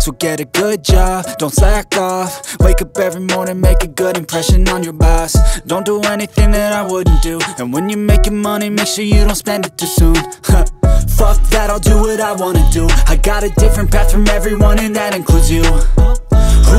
So get a good job, don't slack off. Wake up every morning, make a good impression on your boss. Don't do anything that I wouldn't do, and when you're making money, make sure you don't spend it too soon. Fuck that, I'll do what I wanna do. I got a different path from everyone and that includes you. Who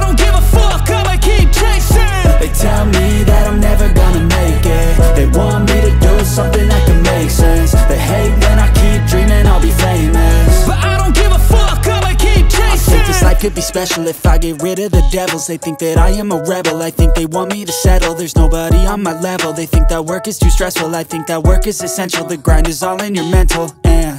don't give a fuck, I'ma keep chasing. They tell me that I'm never gonna make it. They want me to do something that could make sense. They hate when I keep dreaming I'll be famous, but I don't give a fuck, I'ma keep chasing. I think this life could be special if I get rid of the devils. They think that I am a rebel, I think they want me to settle. There's nobody on my level, they think that work is too stressful. I think that work is essential, the grind is all in your mental. And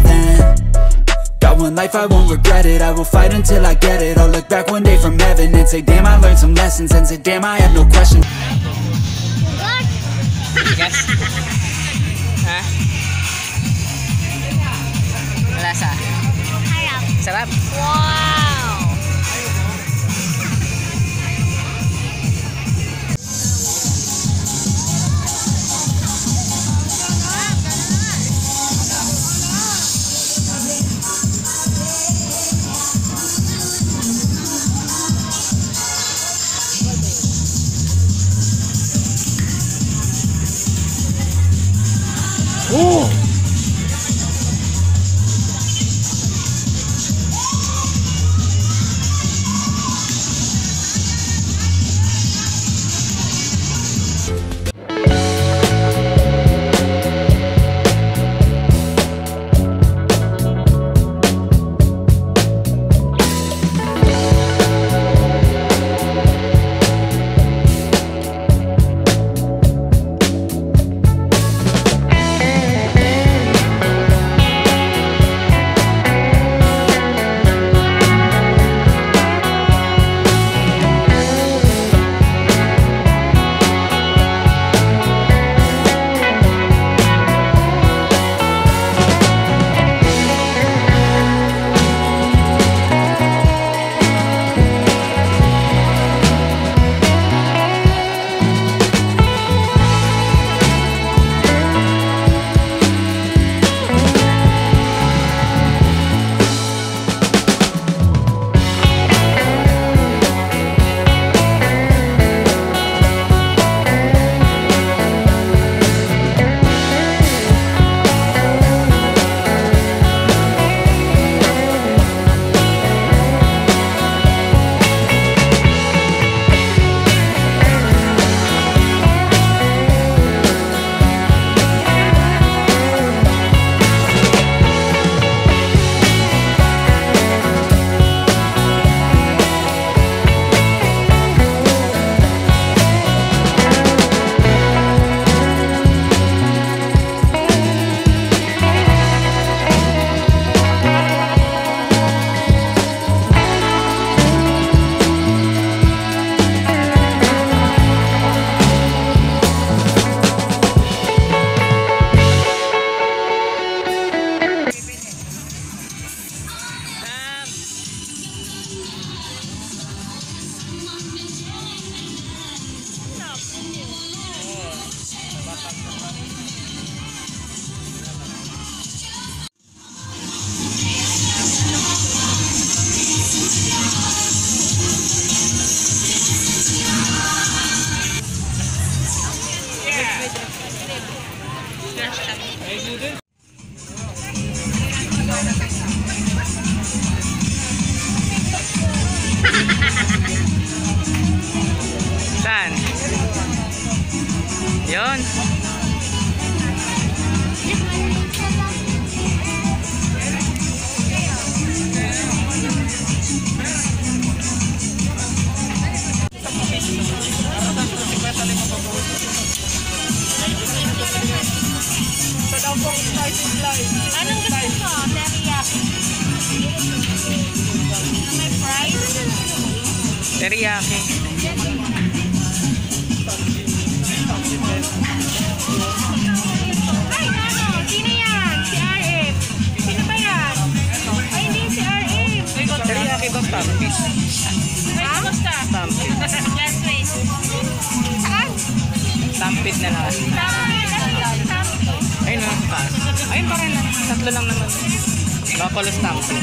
then. Got one life, I won't regret it. I will fight until I get it. I'll look back one day from heaven and say, damn, I learned some lessons. And say, damn, I have no question. Yes. Hah? Berasa? Harap. Serap? Wow. Oh! panadería. Tampit na lang. Ayun lang. Ayun pa rin lang. Tatlo lang naman. Bapalos tampit.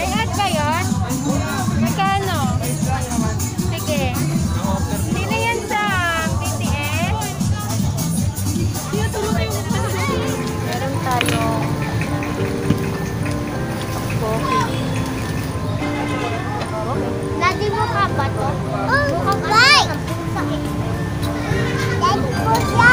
Lahat kayo? Magkano? Sige. Hindi na yan sa BTS. Meron tayo coffee. Nadi mo ka ba to? Kabay! Dahil po siya.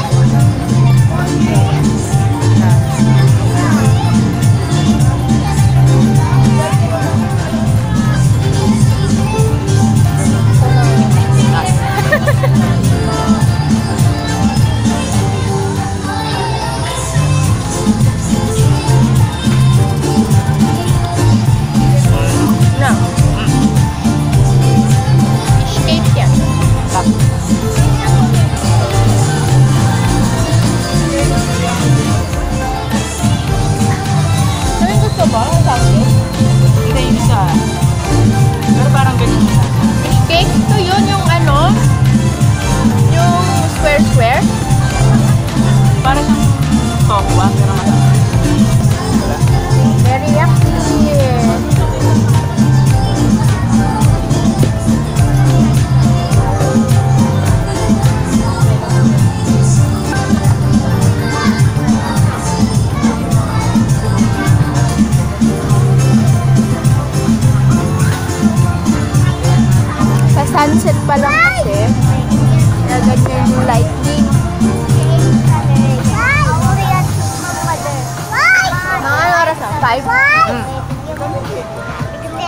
Sunset pa lang kasi. Nagaganyan yung lighting. Mga oras na? 5?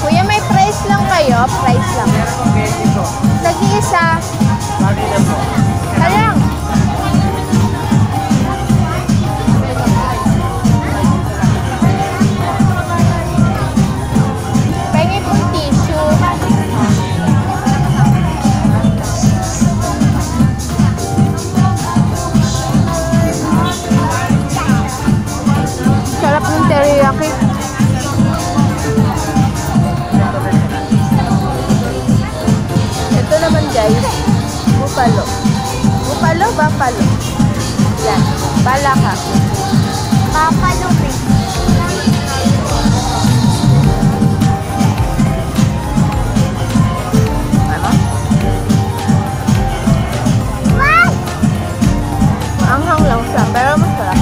Kuya, may price lang kayo? Price lang. Nag-iisa. Kaya bupalo. Bupalo ba? Palo. Yan. Bala ka. Papalo rin. Ano? Wow! Maanghang lang siya, pero masarap.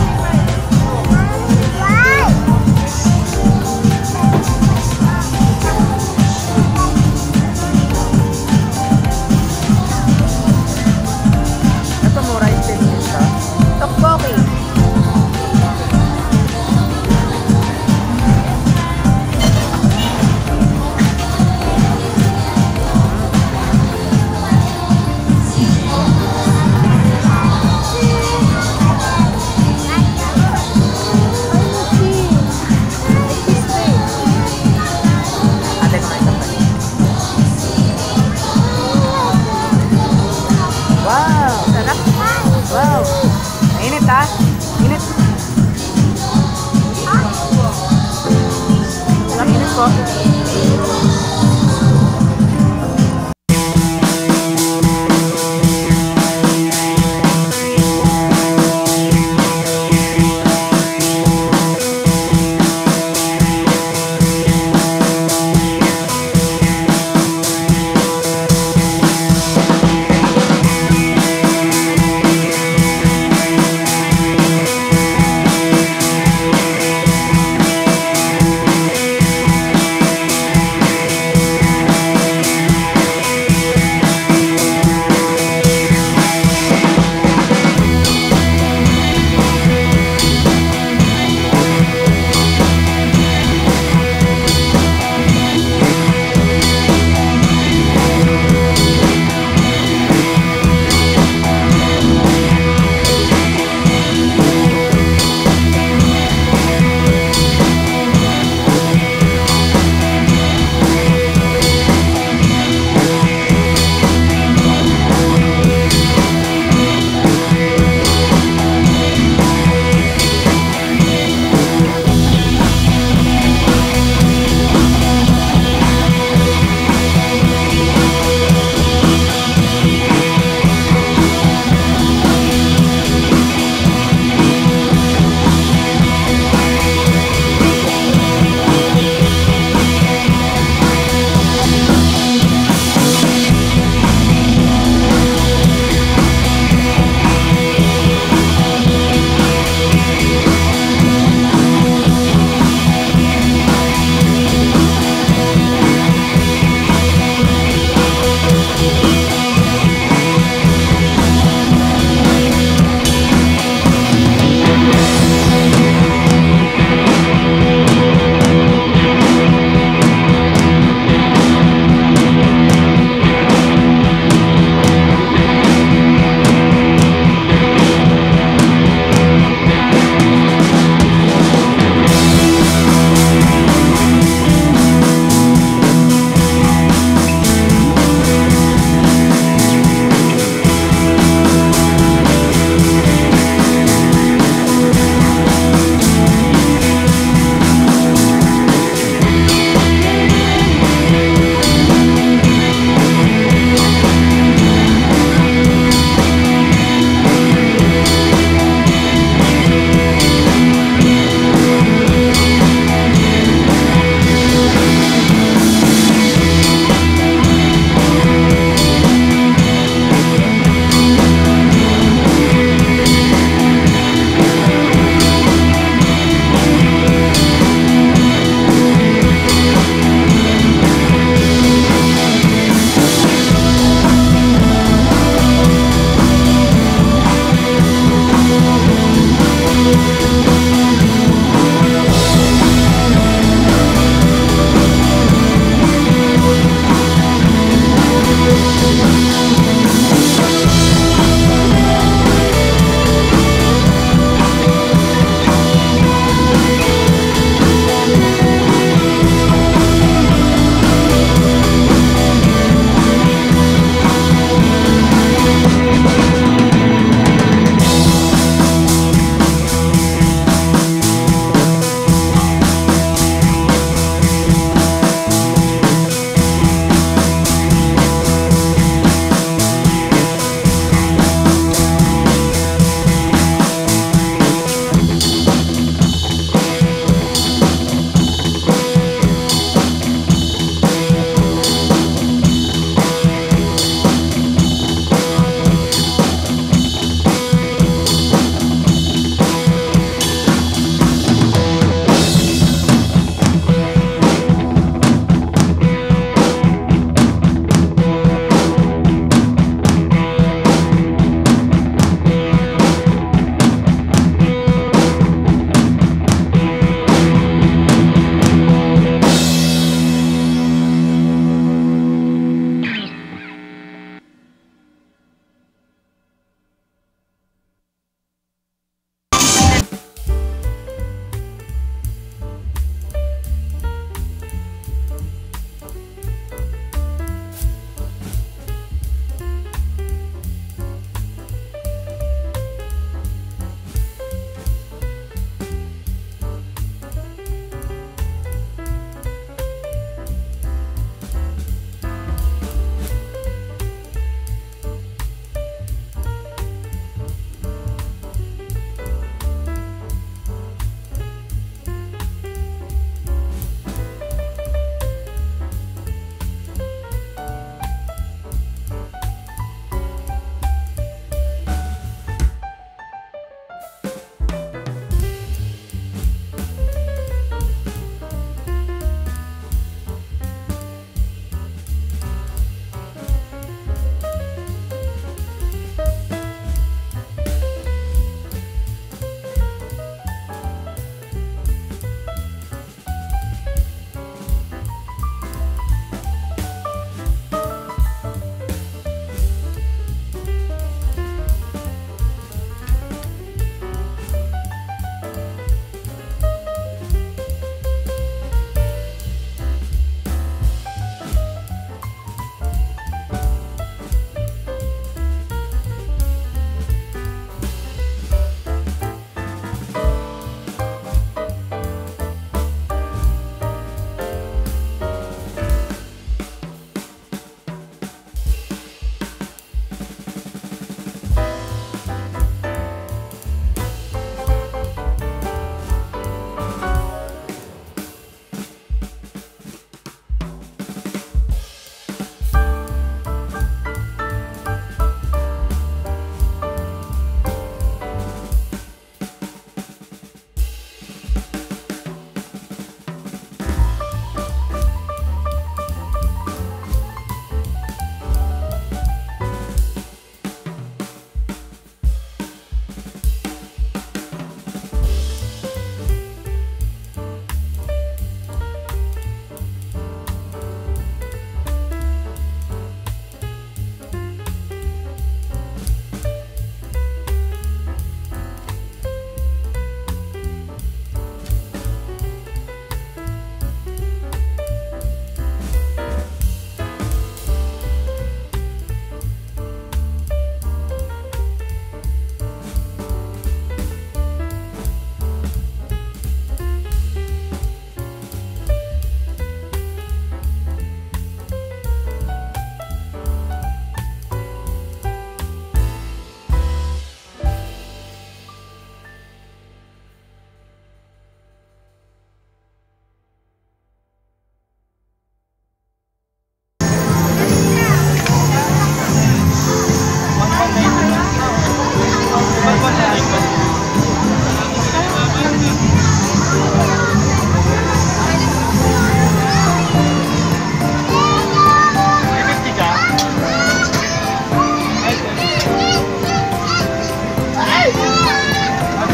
Tokboki. estás? ¿Tienes? ¿La tienes vos?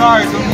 cars.